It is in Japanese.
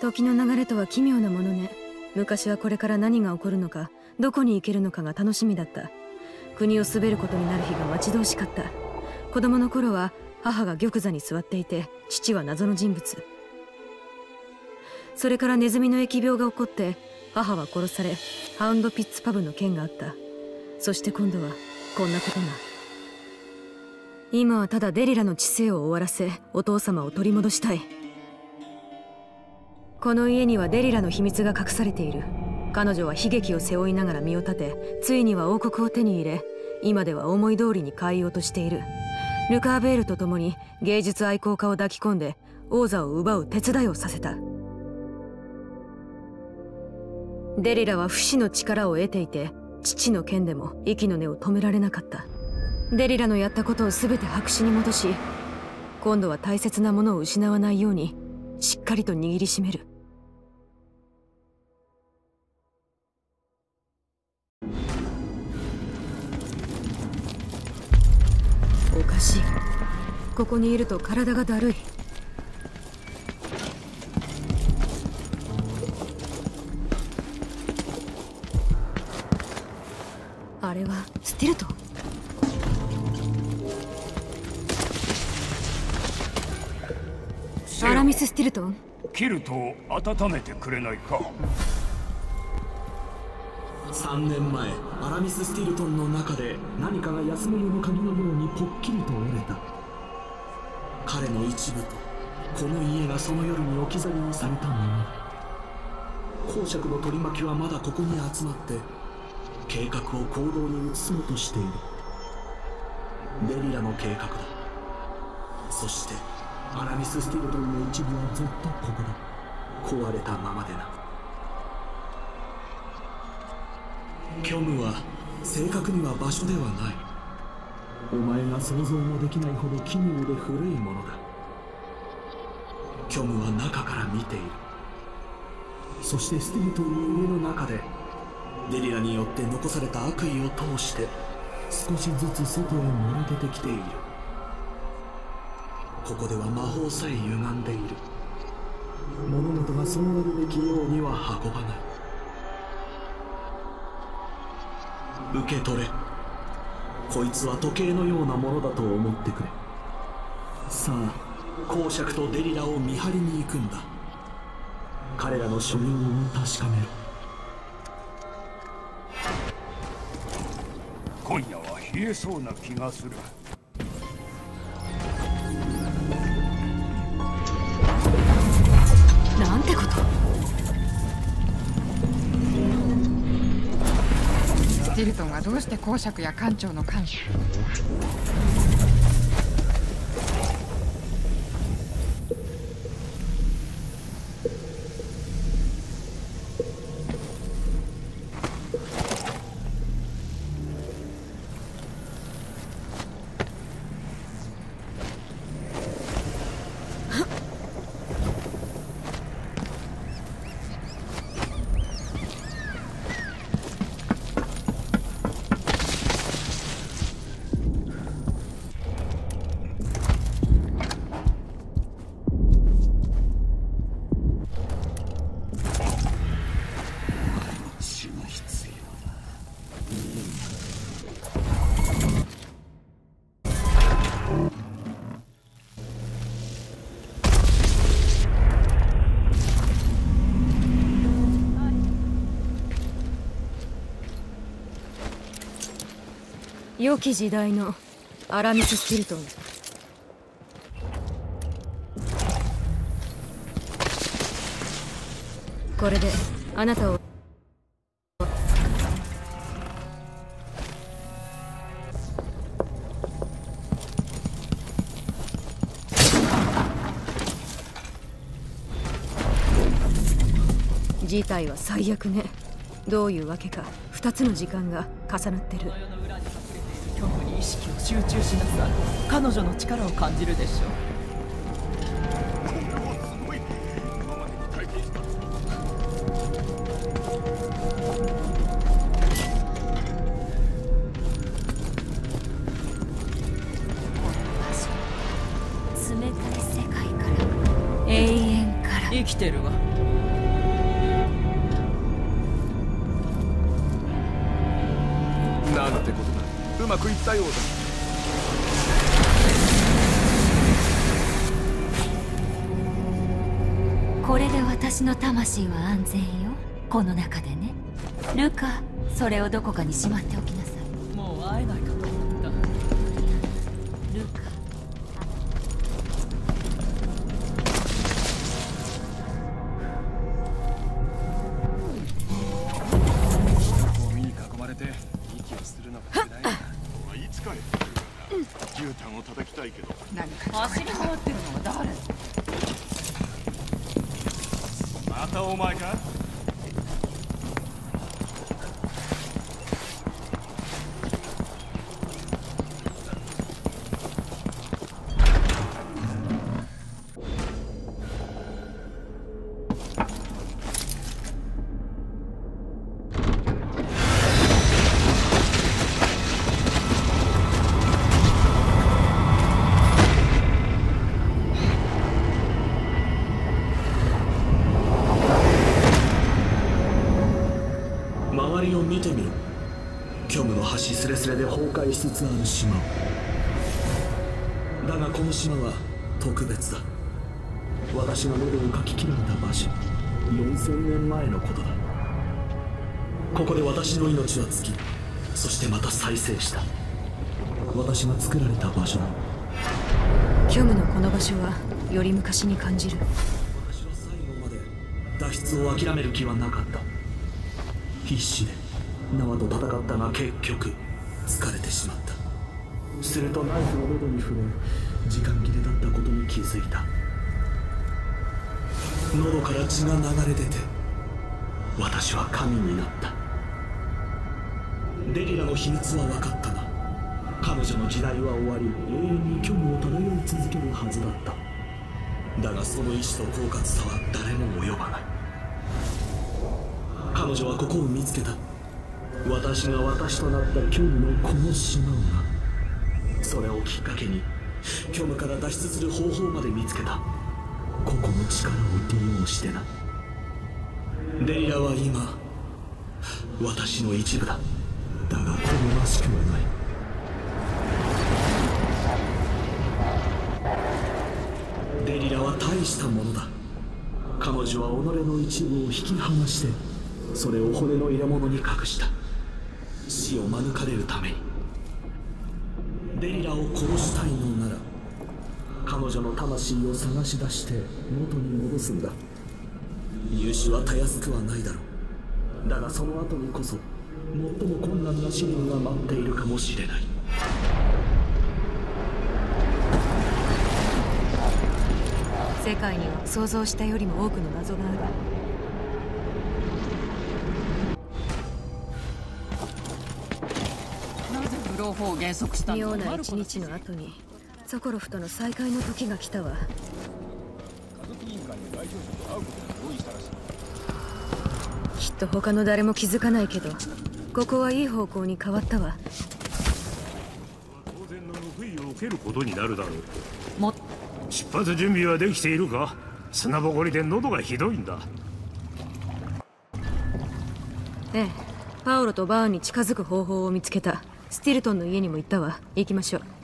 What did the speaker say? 時の流れとは奇妙なものね。昔はこれから何が起こるのか、どこに行けるのかが楽しみだった。国を滑ることになる日が待ち遠しかった。子供の頃は母が玉座に座っていて、父は謎の人物。それからネズミの疫病が起こって母は殺され、ハウンドピッツパブの件があった。そして今度はこんなことが。今はただデリラの治世を終わらせ、お父様を取り戻したい。この家にはデリラの秘密が隠されている。彼女は悲劇を背負いながら身を立て、ついには王国を手に入れ、今では思い通りに変えようとしている。ルカーベールと共に芸術愛好家を抱き込んで、王座を奪う手伝いをさせた。デリラは不死の力を得ていて、父の剣でも息の根を止められなかった。デリラのやったことを全て白紙に戻し、今度は大切なものを失わないようにしっかりと握りしめる。おかしい。ここにいると体がだるい。あれはスティルト。アラミス・スティルトン、キルトを温めてくれないか。3年前、アラミス・スティルトンの中で何かが休めるの鍵のようにぽっきりと折れた。彼の一部とこの家がその夜に置き去りにされたもの。公爵の取り巻きはまだここに集まって計画を行動に移そうとしている。デリラの計画だ。そしてアラミス・スティルトンの一部はずっとここだ。壊れたままでな。虚無は正確には場所ではない。お前が想像もできないほど奇妙で古いものだ。虚無は中から見ている。そしてスティルトンの家の中で、デリラによって残された悪意を通して少しずつ外へ漏れ出てきている。ここでは魔法さえ歪んでいる。物事がそうなるべきようには運ばない。受け取れ。こいつは時計のようなものだと思ってくれ。さあ、公爵とデリラを見張りに行くんだ。彼らの所有を確かめろ。今夜は冷えそうな気がする。なんてこと。スティルトンがどうして公爵や館長の監視。良き時代のアラミス・スティルトン。これであなたを。事態は最悪ね。どういうわけか、2つの時間が重なってる。意識を集中しなさい。彼女の力を感じるでしょう。冷たい世界から、永遠から生きてるわ。まくいったようだ。これで私の魂は安全よ。この中でね。ルカ、それをどこかにしまっておきなさい。もう会えないかと思った。ルカ、走り回ってるのは誰？またお前か？スレスレで崩壊しつつある島だが、この島は特別だ。私の喉をかき切られた場所、4000年前のことだ。ここで私の命は尽き、そしてまた再生した。私が作られた場所だ。虚無のこの場所はより昔に感じる。私は最後まで脱出を諦める気はなかった。必死で縄と戦ったが、結局疲れてしまった。するとナイフの喉に触れ、時間切れだったことに気づいた。喉から血が流れ出て、私は神になった。デリラの秘密は分かったが、彼女の時代は終わり、永遠に虚無を漂い続けるはずだった。だがその意志と狡猾さは誰も及ばない。彼女はここを見つけた。私が私となった虚無のこの島が、それをきっかけに虚無から脱出する方法まで見つけた。ここの力を利用してな。レイヤは今私の一部だ。だがこれらしくはない。デリラは大したものだ。彼女は己の一部を引き離して、それを骨の入れ物に隠した。死を免れるためにデリラを殺したいのなら、彼女の魂を探し出して元に戻すんだ。融資はたやすくはないだろう。だがその後にこそ最も困難な試練が待っているかもしれない。世界には想像したよりも多くの謎がある。妙な一日の後にソコロフとの再会の時が来たわ。きっと他の誰も気づかないけど、ここはいい方向に変わったわ。当然の報いを受けることになるだろう。出発準備はできているか？砂ぼこりで喉がひどいんだ。ええ、パオロとバーンに近づく方法を見つけた。スティルトンの家にも行ったわ。行きましょう。